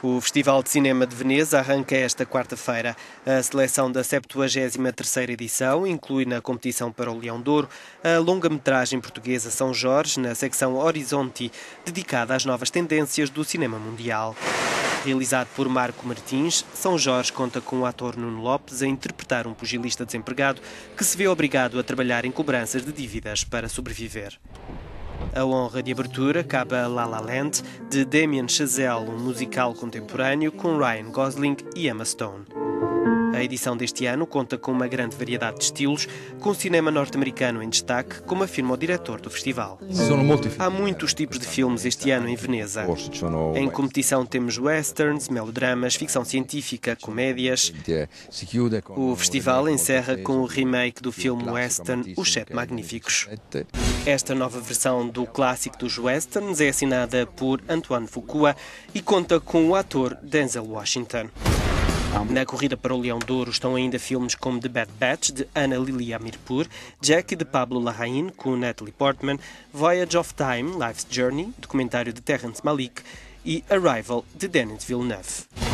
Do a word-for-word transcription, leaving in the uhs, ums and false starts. O Festival de Cinema de Veneza arranca esta quarta-feira. A seleção da septuagésima terceira edição inclui na competição para o Leão de Ouro a longa-metragem portuguesa São Jorge, na secção Orizzonti, dedicada às novas tendências do cinema mundial. Realizado por Marco Martins, São Jorge conta com o ator Nuno Lopes a interpretar um pugilista desempregado que se vê obrigado a trabalhar em cobranças de dívidas para sobreviver. A honra de abertura cabe a La La Land, de Damien Chazelle, um musical contemporâneo com Ryan Gosling e Emma Stone. A edição deste ano conta com uma grande variedade de estilos, com o cinema norte-americano em destaque, como afirma o diretor do festival. Há muitos tipos de filmes este ano em Veneza. Em competição temos westerns, melodramas, ficção científica, comédias. O festival encerra com o remake do filme western Os Sete Magníficos. Esta nova versão do clássico dos westerns é assinada por Antoine Fuqua e conta com o ator Denzel Washington. Na corrida para o Leão de Ouro estão ainda filmes como The Bad Batch, de Ana Lili Amirpour, Jack, de Pablo Larraín, com Natalie Portman, Voyage of Time, Life's Journey, documentário de Terrence Malick, e Arrival, de Dennis Villeneuve.